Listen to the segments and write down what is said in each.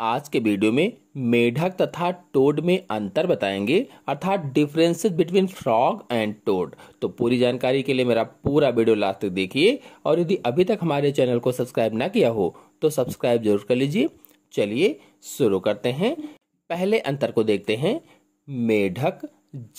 आज के वीडियो में मेढक तथा टोड में अंतर बताएंगे अर्थात differences between frog and toad. तो पूरी जानकारी के लिए मेरा पूरा वीडियो लास्ट तक देखिए और यदि अभी तक हमारे चैनल को सब्सक्राइब ना किया हो तो सब्सक्राइब जरूर कर लीजिए। चलिए शुरू करते हैं। पहले अंतर को देखते हैं। मेढक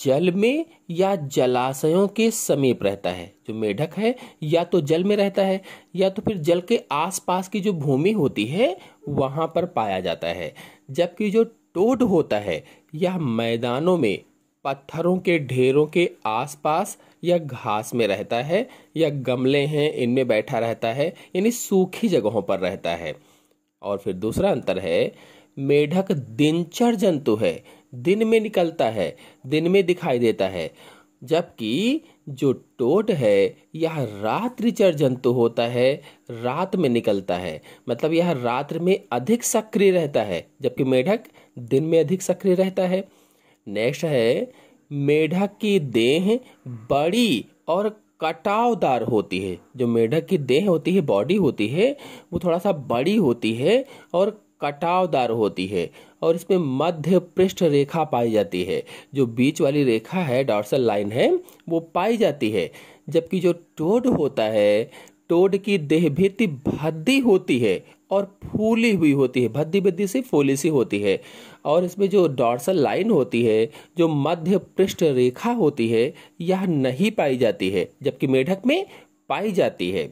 जल में या जलाशयों के समीप रहता है। जो मेढक है या तो जल में रहता है या तो फिर जल के आसपास की जो भूमि होती है वहाँ पर पाया जाता है। जबकि जो टोड होता है यह मैदानों में, पत्थरों के ढेरों के आसपास या घास में रहता है या गमले हैं इनमें बैठा रहता है, यानी सूखी जगहों पर रहता है। और फिर दूसरा अंतर है, मेढक दिनचर जंतु है, दिन में निकलता है, दिन में दिखाई देता है। जबकि जो टोड है यह रात्रिचर जंतु होता है, रात में निकलता है, मतलब यह रात्र में अधिक सक्रिय रहता है, जबकि मेढक दिन में अधिक सक्रिय रहता है। नेक्स्ट है, मेढक की देह बड़ी और कटावदार होती है। जो मेढक की देह होती है, बॉडी होती है, वो थोड़ा सा बड़ी होती है और कटावदार होती है और इसमें मध्य पृष्ठ रेखा पाई जाती है। जो बीच वाली रेखा है, डॉर्सल लाइन है, वो पाई जाती है। जबकि जो टोड होता है, टोड की देहभित्ति भद्दी होती है और फूली हुई होती है, भद्दी भद्दी से फूली सी होती है और इसमें जो डॉर्सल लाइन होती है, जो मध्य पृष्ठ रेखा होती है, यह नहीं पाई जाती है, जबकि मेढक में पाई जाती है।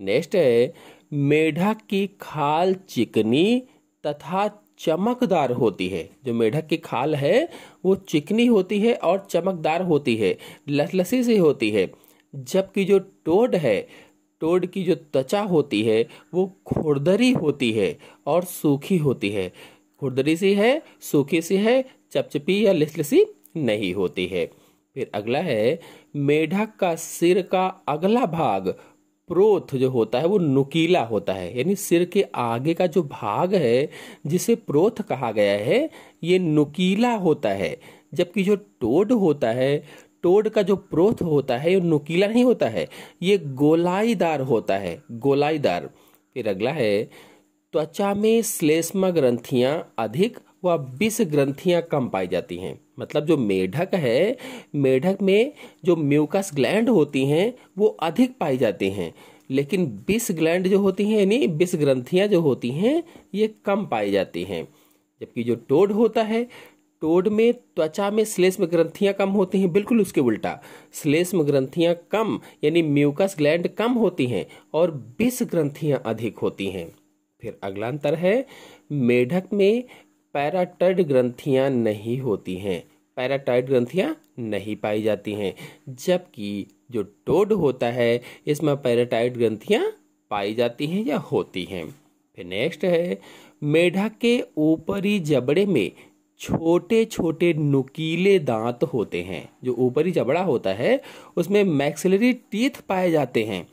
नेक्स्ट है, मेढक की खाल चिकनी तथा चमकदार होती है। जो मेढक की खाल है वो चिकनी होती है और चमकदार होती है, लसलसी सी होती है। जबकि जो टोड है, टोड की जो त्वचा होती है वो खुरदरी होती है और सूखी होती है, खुरदरी सी है, सूखी सी है, चपचपी या लसलसी नहीं होती है। फिर अगला है, मेढक का सिर का अगला भाग प्रोथ जो होता है वो नुकीला होता है, यानी सिर के आगे का जो भाग है जिसे प्रोथ कहा गया है, ये नुकीला होता है। जबकि जो टोड होता है, टोड का जो प्रोथ होता है ये नुकीला नहीं होता है, ये गोलाईदार होता है, गोलाईदार। फिर अगला है, त्वचा में श्लेष्मा ग्रंथियां अधिक व विष ग्रंथियां कम पाई जाती हैं। मतलब जो मेढक है, मेढक में जो म्यूकस ग्लैंड होती हैं वो अधिक पाई जाती हैं, लेकिन विष ग्लैंड जो होती हैं यानी विष ग्रंथियां जो होती हैं ये कम पाई जाती हैं। जबकि जो टोड होता है, टोड में त्वचा में श्लेष्म ग्रंथियां कम होती हैं, बिल्कुल उसके उल्टा, श्लेष्म ग्रंथियां कम यानी म्यूकस ग्लैंड कम होती हैं और विष ग्रंथियां अधिक होती हैं। फिर अगला अंतर है, मेढक में पैराटाइड ग्रंथियां नहीं होती हैं, पैराटाइड ग्रंथियां नहीं पाई जाती हैं। जबकि जो टोड होता है इसमें पैराटाइड ग्रंथियां पाई जाती हैं या होती हैं। फिर नेक्स्ट है, मेढक के ऊपरी जबड़े में छोटे छोटे नुकीले दांत होते हैं। जो ऊपरी जबड़ा होता है उसमें मैक्सिलरी टीथ पाए जाते हैं।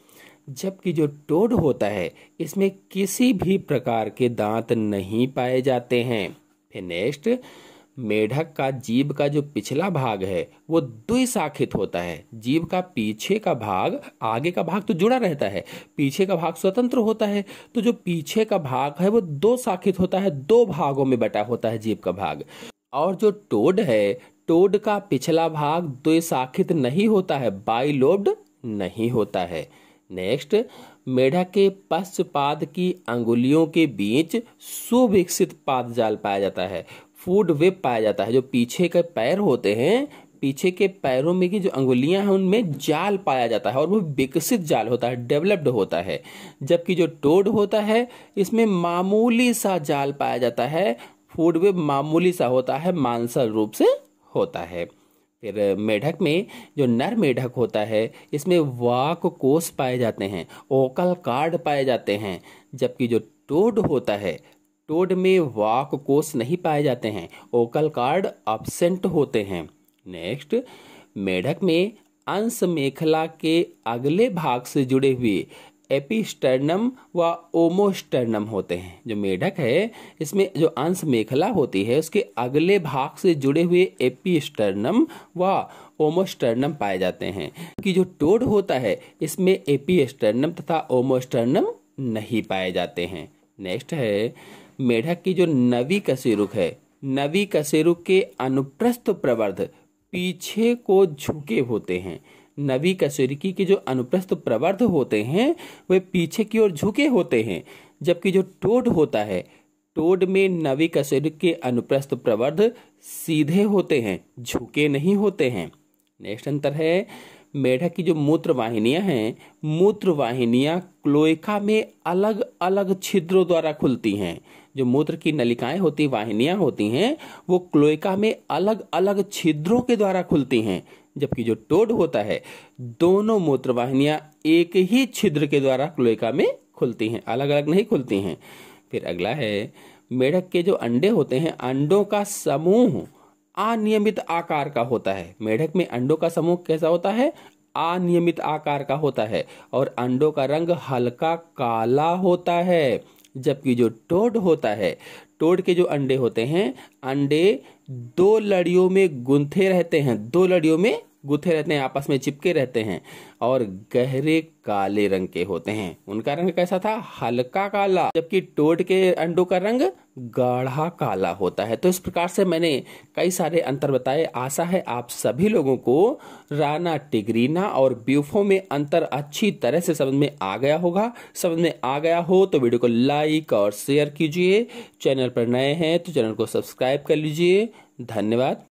जबकि जो टोड होता है इसमें किसी भी प्रकार के दांत नहीं पाए जाते हैं। नेक्स्ट, मेढक का जीभ का जो पिछला भाग है वो द्विशाखित होता है। जीभ का पीछे का भाग, आगे का भाग तो जुड़ा रहता है, पीछे का भाग स्वतंत्र होता है, तो जो पीछे का भाग है वो दो शाखित होता है, दो भागों में बटा होता है जीभ का भाग। और जो टोड है, टोड का पिछला भाग द्विशाखित नहीं होता है, बाइलोब्ड नहीं होता है। नेक्स्ट, मेढक के पश्चपाद की अंगुलियों के बीच सुविकसित पादजाल पाया जाता है, फूड वेब पाया जाता है। जो पीछे के पैर होते हैं, पीछे के पैरों में की जो अंगुलियां हैं उनमें जाल पाया जाता है और वो विकसित जाल होता है, डेवलप्ड होता है। जबकि जो टोड होता है इसमें मामूली सा जाल पाया जाता है, फूड वेब मामूली सा होता है, मांसल रूप से होता है। फिर मेढक में जो नर मेढक होता है इसमें वाक कोष पाए जाते हैं, ओकल कार्ड पाए जाते हैं। जबकि जो टोड होता है, टोड में वाक कोष नहीं पाए जाते हैं, ओकल कार्ड एब्सेंट होते हैं। नेक्स्ट, मेढक में अंश मेखला के अगले भाग से जुड़े हुए एपिस्टर्नम व ओमोस्टर्नम होते हैं। जो मेढक है इसमें जो अंश मेखला होती है उसके अगले भाग से जुड़े हुए एपिस्टर्नम व ओमोस्टर्नम पाए जाते हैं। कि जो टोड होता है इसमें एपिस्टर्नम तथा ओमोस्टर्नम नहीं पाए जाते हैं। नेक्स्ट है, मेढक की जो नवी कशेरुक है, नवी कशेरुक के अनुप्रस्थ प्रवर्ध पीछे को झुके होते हैं। नवी कशेरुकी के जो अनुप्रस्थ प्रवर्ध होते हैं वे पीछे की ओर झुके होते हैं, जबकि जो टोड होता है, टोड में नवी कशेरुक के अनुप्रस्थ प्रवर्ध सीधे होते हैं, झुके नहीं होते हैं। नेक्स्ट अंतर है, मेढक की जो मूत्रवाहिनियां हैं, मूत्रवाहिनियां क्लोएका में अलग अलग छिद्रों द्वारा खुलती हैं। जो मूत्र की नलिकाएं होती, वाहिनियां होती हैं, वो क्लोएका में अलग अलग छिद्रों के द्वारा खुलती हैं, जबकि जो टोड होता है, दोनों मूत्रवाहिनियां एक ही छिद्र के द्वारा क्लोएका में खुलती हैं, अलग अलग नहीं खुलती हैं। फिर अगला है, मेढक के जो अंडे होते हैं, अंडों का समूह अनियमित आकार का होता है। मेढक में अंडों का समूह कैसा होता है? अनियमित आकार का होता है, और अंडों का रंग हल्का काला होता है। जबकि जो टोड होता है, टोड के जो अंडे होते हैं, अंडे दो लड़ियों में गुंथे रहते हैं, दो लड़ियों में गुथे रहते हैं, आपस में चिपके रहते हैं, और गहरे काले रंग के होते हैं। उनका रंग कैसा था? हल्का काला। जबकि टोड के अंडों का रंग गाढ़ा काला होता है। तो इस प्रकार से मैंने कई सारे अंतर बताए। आशा है आप सभी लोगों को राणा टिगरीना और ब्यूफों में अंतर अच्छी तरह से समझ में आ गया होगा। समझ में आ गया हो तो वीडियो को लाइक और शेयर कीजिए। चैनल पर नए हैं तो चैनल को सब्सक्राइब कर लीजिए। धन्यवाद।